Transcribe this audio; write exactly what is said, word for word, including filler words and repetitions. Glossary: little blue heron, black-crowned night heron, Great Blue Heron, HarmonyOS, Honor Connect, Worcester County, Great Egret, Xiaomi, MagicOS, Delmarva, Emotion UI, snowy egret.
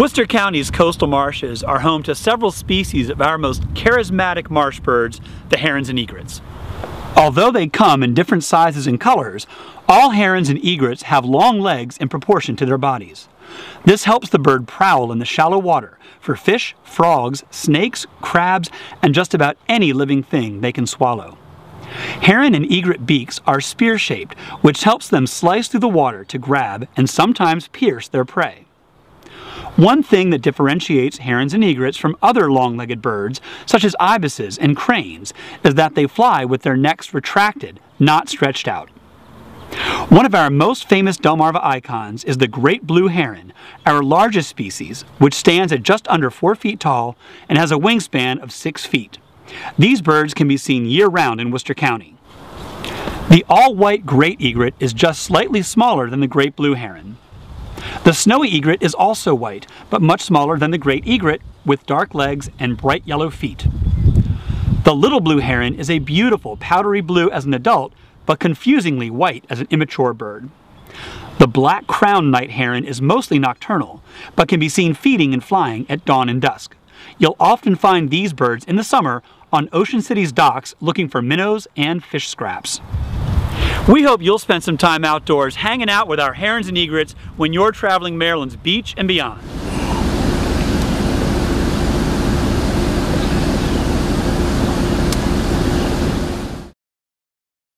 Worcester County's coastal marshes are home to several species of our most charismatic marsh birds, the herons and egrets. Although they come in different sizes and colors, all herons and egrets have long legs in proportion to their bodies. This helps the bird prowl in the shallow water for fish, frogs, snakes, crabs, and just about any living thing they can swallow. Heron and egret beaks are spear-shaped, which helps them slice through the water to grab and sometimes pierce their prey. One thing that differentiates herons and egrets from other long-legged birds, such as ibises and cranes, is that they fly with their necks retracted, not stretched out. One of our most famous Delmarva icons is the Great Blue Heron, our largest species, which stands at just under four feet tall and has a wingspan of six feet. These birds can be seen year-round in Worcester County. The all-white Great Egret is just slightly smaller than the Great Blue Heron. The snowy egret is also white, but much smaller than the Great Egret, with dark legs and bright yellow feet. The little blue heron is a beautiful powdery blue as an adult, but confusingly white as an immature bird. The black-crowned night heron is mostly nocturnal, but can be seen feeding and flying at dawn and dusk. You'll often find these birds in the summer on Ocean City's docks looking for minnows and fish scraps. We hope you'll spend some time outdoors hanging out with our herons and egrets when you're traveling Maryland's beach and beyond.